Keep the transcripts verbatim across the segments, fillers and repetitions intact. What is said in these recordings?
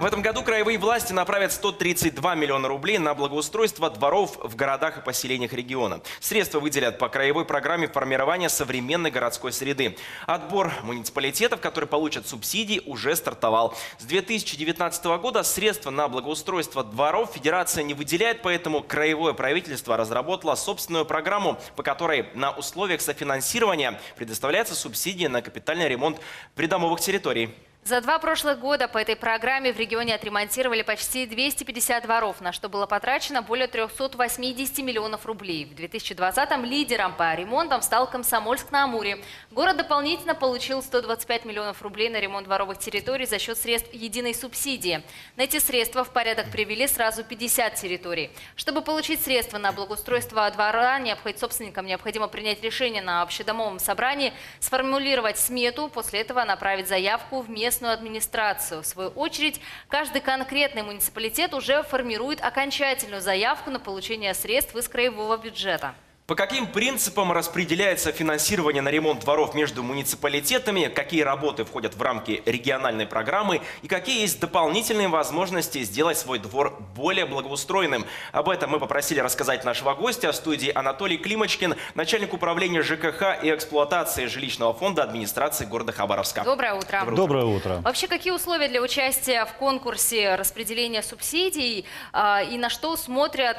В этом году краевые власти направят сто тридцать два миллиона рублей на благоустройство дворов в городах и поселениях региона. Средства выделят по краевой программе формирования современной городской среды. Отбор муниципалитетов, которые получат субсидии, уже стартовал. С две тысячи девятнадцатого года средства на благоустройство дворов федерация не выделяет, поэтому краевое правительство разработало собственную программу, по которой на условиях софинансирования предоставляется субсидия на капитальный ремонт придомовых территорий. За два прошлых года по этой программе в регионе отремонтировали почти двести пятьдесят дворов, на что было потрачено более трехсот восьмидесяти миллионов рублей. В две тысячи двадцатом лидером по ремонтам стал Комсомольск-на-Амуре. Город дополнительно получил сто двадцать пять миллионов рублей на ремонт дворовых территорий за счет средств единой субсидии. На эти средства в порядок привели сразу пятьдесят территорий. Чтобы получить средства на благоустройство двора, собственникам необходимо принять решение на общедомовом собрании, сформулировать смету, после этого направить заявку в местную администрацию. В свою очередь, каждый конкретный муниципалитет уже формирует окончательную заявку на получение средств из краевого бюджета. По каким принципам распределяется финансирование на ремонт дворов между муниципалитетами, какие работы входят в рамки региональной программы и какие есть дополнительные возможности сделать свой двор более благоустроенным? Об этом мы попросили рассказать нашего гостя в студии Анатолий Климочкин, начальник управления ЖКХ и эксплуатации жилищного фонда администрации города Хабаровска. Доброе утро. Доброе утро. Доброе утро. Вообще, какие условия для участия в конкурсе распределения субсидий и на что смотрят,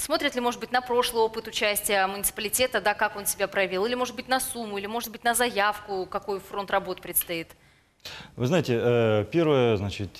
смотрят ли, может быть, на прошлое? Опыт участия муниципалитета, да, как он себя проявил, или, может быть, на сумму, или, может быть, на заявку, какой фронт работ предстоит? Вы знаете, первое, значит,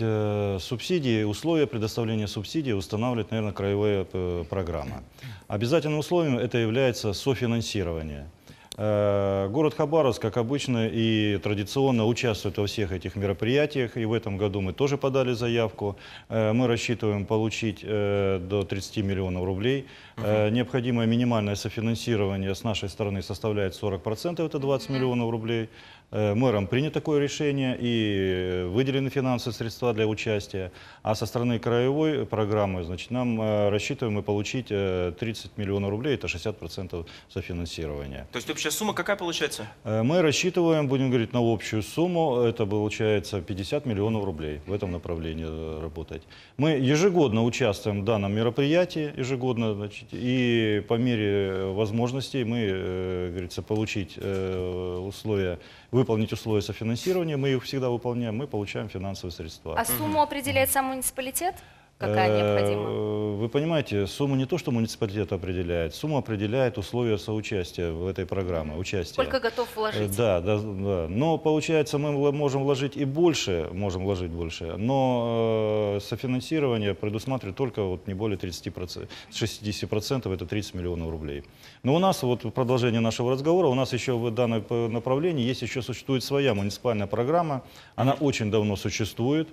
субсидии, условия предоставления субсидий устанавливает, наверное, краевая программа. Обязательным условием это является софинансирование. Город Хабаровск, как обычно, и традиционно участвует во всех этих мероприятиях. И в этом году мы тоже подали заявку. Мы рассчитываем получить до тридцати миллионов рублей. Угу. Необходимое минимальное софинансирование с нашей стороны составляет сорок процентов, это двадцать миллионов рублей. Мэром принято такое решение и выделены финансовые средства для участия. А со стороны краевой программы, значит, нам рассчитываем и получить тридцать миллионов рублей, это шестьдесят процентов софинансирования. То есть общая сумма какая получается? Мы рассчитываем, будем говорить, на общую сумму, это получается пятьдесят миллионов рублей в этом направлении работать. Мы ежегодно участвуем в данном мероприятии, ежегодно, значит, и по мере возможностей мы, говорится, получить условия, выполнить условия софинансирования, мы их всегда выполняем, мы получаем финансовые средства. А сумму определяет сам муниципалитет? Какая необходима? Вы понимаете, сумма не то, что муниципалитет определяет, сумма определяет условия соучастия в этой программе. Участие. Сколько готов вложить? Да, да, да. Но получается, мы можем вложить и больше, можем вложить больше, но софинансирование предусматривает только вот не более тридцати процентов, шестидесяти процентов, это тридцать миллионов рублей. Но у нас, вот продолжение нашего разговора, у нас еще в данном направлении есть еще существует своя муниципальная программа, она очень давно существует.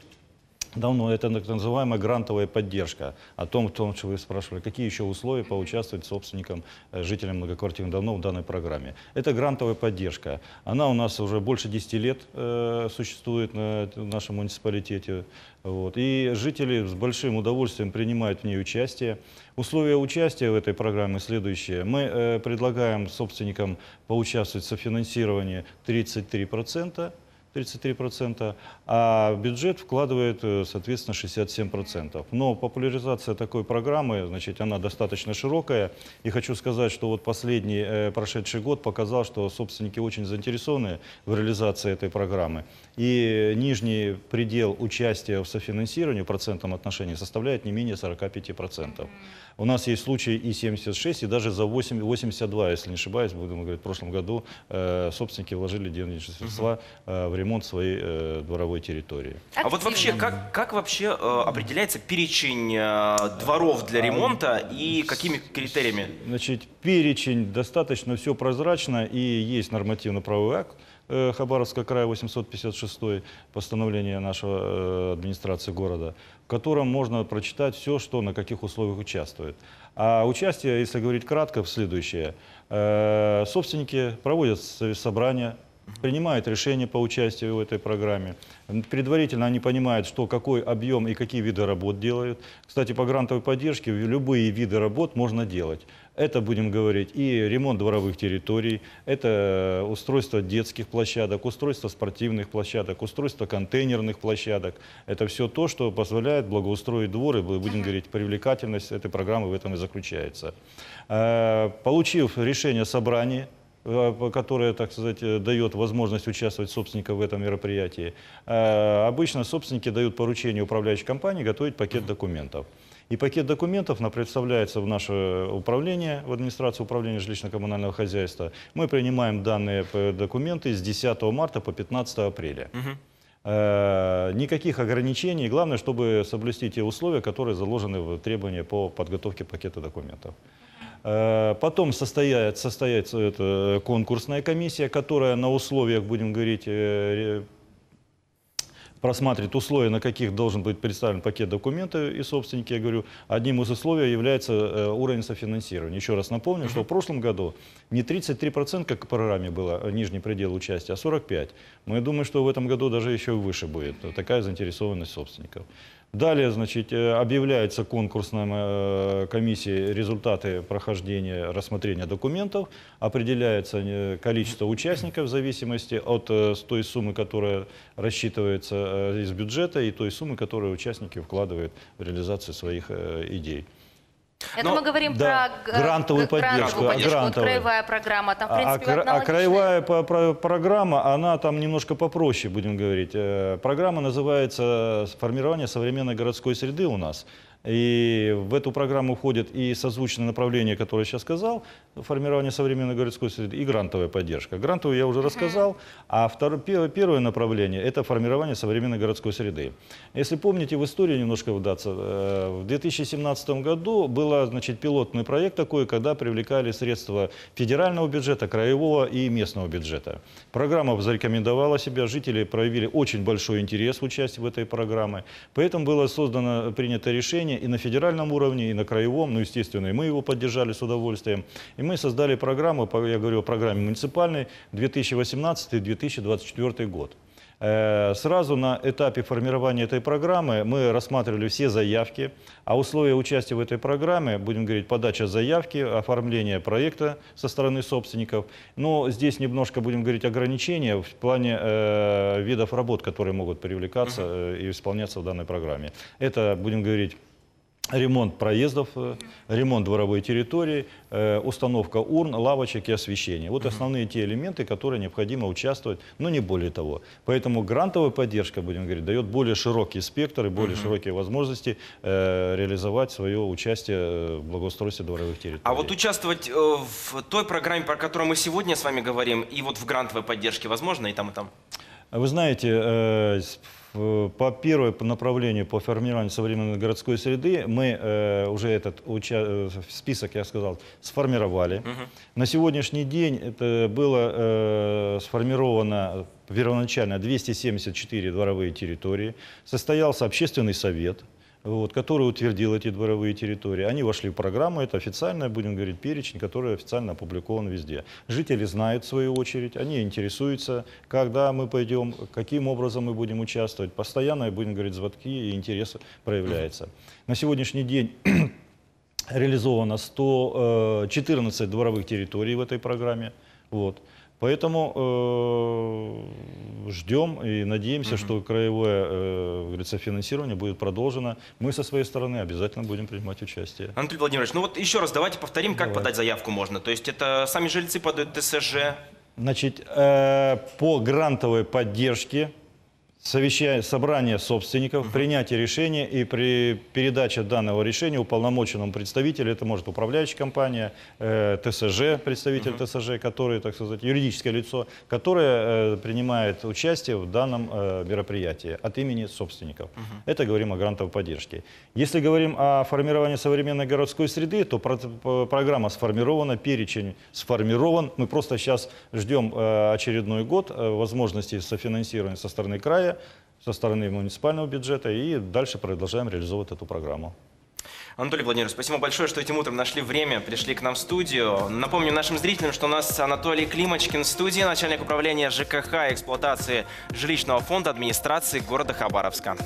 Давно это так называемая грантовая поддержка. О том, что вы спрашивали, какие еще условия поучаствовать собственникам, жителям многоквартирных домов в данной программе. Это грантовая поддержка. Она у нас уже больше десяти лет э, существует на, в нашем муниципалитете. Вот. И жители с большим удовольствием принимают в ней участие. Условия участия в этой программе следующие. Мы э, предлагаем собственникам поучаствовать в софинансировании тридцать три процента. тридцать три процента, а бюджет вкладывает, соответственно, шестьдесят семь процентов. Но популяризация такой программы, значит, она достаточно широкая. И хочу сказать, что вот последний э, прошедший год показал, что собственники очень заинтересованы в реализации этой программы. И нижний предел участия в софинансировании в процентном отношении составляет не менее сорока пяти процентов. У нас есть случаи и семьдесят шесть, и даже за восемьдесят два, если не ошибаюсь, будем говорить, в прошлом году э, собственники вложили денежные средства э, в ремонт ремонт своей э, дворовой территории. Активно. А вот вообще, как, как вообще э, определяется перечень э, дворов для ремонта и какими критериями? Значит, перечень достаточно все прозрачно и есть нормативно-правовой акт э, Хабаровского края восемьсот пятьдесят шесть, постановление нашего э, администрации города, в котором можно прочитать все, что на каких условиях участвует. А участие, если говорить кратко, в следующее. Э, собственники проводят собрания принимают решения по участию в этой программе. Предварительно они понимают, что какой объем и какие виды работ делают. Кстати, по грантовой поддержке любые виды работ можно делать. Это, будем говорить, и ремонт дворовых территорий, это устройство детских площадок, устройство спортивных площадок, устройство контейнерных площадок. Это все то, что позволяет благоустроить двор, и, будем говорить, привлекательность этой программы в этом и заключается. Получив решение собрания, которая, так сказать, дает возможность участвовать собственникам в этом мероприятии. Обычно собственники дают поручение управляющей компании готовить пакет документов. И пакет документов представляется в наше управление, в администрацию управления жилищно-коммунального хозяйства. Мы принимаем данные документы с десятого марта по пятнадцатое апреля. Угу. Никаких ограничений. Главное, чтобы соблюсти те условия, которые заложены в требования по подготовке пакета документов. Потом состоит, состоится это конкурсная комиссия, которая на условиях, будем говорить, просматривает условия, на каких должен быть представлен пакет документов и собственники. Я говорю, одним из условий является уровень софинансирования. Еще раз напомню, что в прошлом году не тридцать три процента, как по программе было, нижний предел участия, а сорок пять процентов. Мы думаем, что в этом году даже еще выше будет такая заинтересованность собственников. Далее, значит, объявляется конкурсной комиссией результаты прохождения рассмотрения документов, определяется количество участников в зависимости от той суммы, которая рассчитывается из бюджета, и той суммы, которую участники вкладывают в реализацию своих идей. Это Но, мы говорим да, про грантовую поддержку, поддержку. Грантовую. Вот краевая программа. Там, в принципе, а, а краевая по, про, программа, она там немножко попроще, будем говорить. Программа называется «Формирование современной городской среды» у нас. И в эту программу входит и созвучное направление, которое я сейчас сказал, формирование современной городской среды, и грантовая поддержка. Грантовую я уже рассказал, а второе, первое направление – это формирование современной городской среды. Если помните, в историю немножко вдаться, в две тысячи семнадцатом году был, значит, пилотный проект такой, когда привлекали средства федерального бюджета, краевого и местного бюджета. Программа зарекомендовала себя, жители проявили очень большой интерес в участии в этой программе, поэтому было создано, принято решение, и на федеральном уровне, и на краевом, ну, естественно, и мы его поддержали с удовольствием. И мы создали программу, я говорю о программе муниципальной, две тысячи восемнадцатый — две тысячи двадцать четвёртый год. Сразу на этапе формирования этой программы мы рассматривали все заявки, а условия участия в этой программе, будем говорить, подача заявки, оформление проекта со стороны собственников. Но здесь немножко, будем говорить, ограничения в плане э, видов работ, которые могут привлекаться э, и исполняться в данной программе. Это, будем говорить, ремонт проездов, ремонт дворовой территории, установка урн, лавочек и освещения. Вот основные те элементы, которые необходимо участвовать, но не более того. Поэтому грантовая поддержка, будем говорить, дает более широкий спектр и более широкие возможности реализовать свое участие в благоустройстве дворовых территорий. А вот участвовать в той программе, про которую мы сегодня с вами говорим, и вот в грантовой поддержке возможно и там, и там? Вы знаете, по первому направлению по формированию современной городской среды мы э, уже этот уча список, я сказал, сформировали. Угу. На сегодняшний день это было э, сформировано первоначально двести семьдесят четыре дворовые территории. Состоялся общественный совет, вот, который утвердил эти дворовые территории. Они вошли в программу, это официальный, будем говорить, перечень, который официально опубликован везде. Жители знают, в свою очередь, они интересуются, когда мы пойдем, каким образом мы будем участвовать. Постоянно, будем говорить, звонки и интерес проявляется. На сегодняшний день реализовано сто четырнадцать дворовых территорий в этой программе. Вот. Поэтому э, ждем и надеемся, mm-hmm. что краевое э, финансирование будет продолжено. Мы со своей стороны обязательно будем принимать участие. Анатолий Владимирович, ну вот еще раз давайте повторим, как Давай. подать заявку можно. То есть это сами жильцы подают ТСЖ? Значит, э, по грантовой поддержке. Собрание собственников, принятие решения и при передаче данного решения уполномоченному представителю, это может управляющая компания, ТСЖ, представитель ТСЖ, который, так сказать, юридическое лицо, которое принимает участие в данном мероприятии от имени собственников. Это говорим о грантовой поддержке. Если говорим о формировании современной городской среды, то программа сформирована, перечень сформирован. Мы просто сейчас ждем очередной год возможности софинансирования со стороны края, со стороны муниципального бюджета, и дальше продолжаем реализовывать эту программу. Анатолий Владимирович, спасибо большое, что этим утром нашли время, пришли к нам в студию. Напомню нашим зрителям, что у нас Анатолий Климочкин в студии, начальник управления ЖКХ и эксплуатации жилищного фонда администрации города Хабаровска.